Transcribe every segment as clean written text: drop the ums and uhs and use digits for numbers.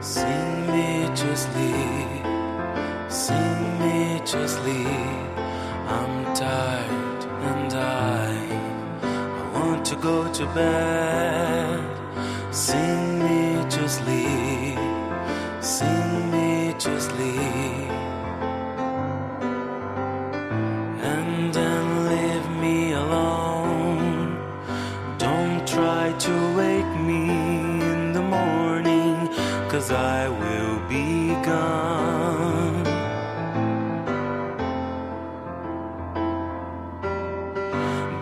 sing me to sleep, I'm tired and I want to go to bed, sing me to sleep, sing me to sleep, and then leave me alone, don't try to wake me in the morning, 'cause I will be gone.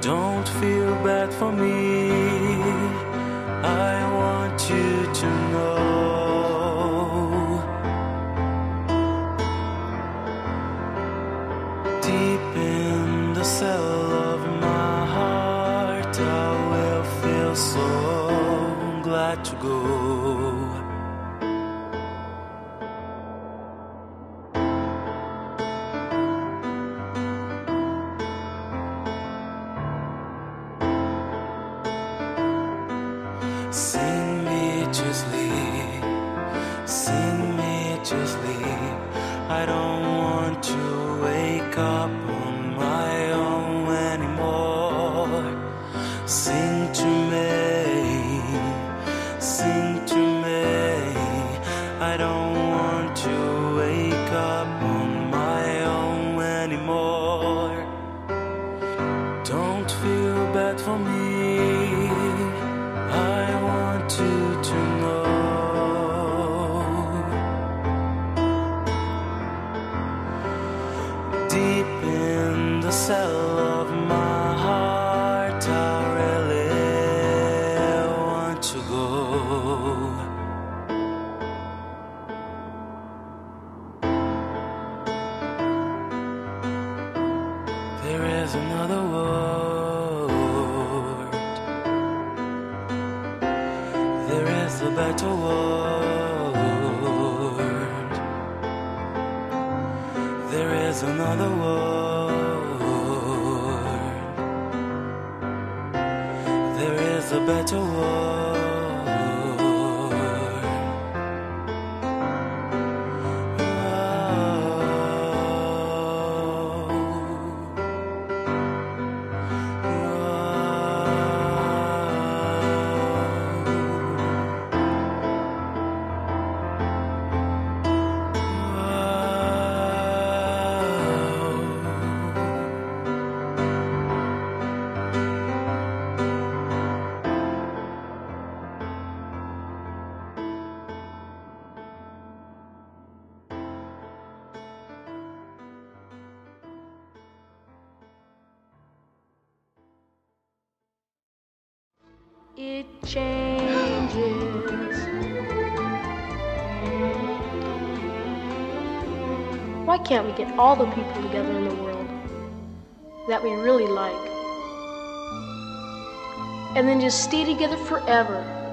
Don't feel bad for me, I want you to know, deep in the cell of my heart I will feel so glad to go. Sing me to sleep, sing me to sleep, I don't want to wake up on my own anymore. Sing to me, sing to me, I don't want to wake up on my own anymore. Don't feel bad for me, I want you to know, deep in the cell of my heart I really want to go. There is another world, there is a better world, there is another world, there is a better world. It changes. Why can't we get all the people together in the world that we really like and then just stay together forever?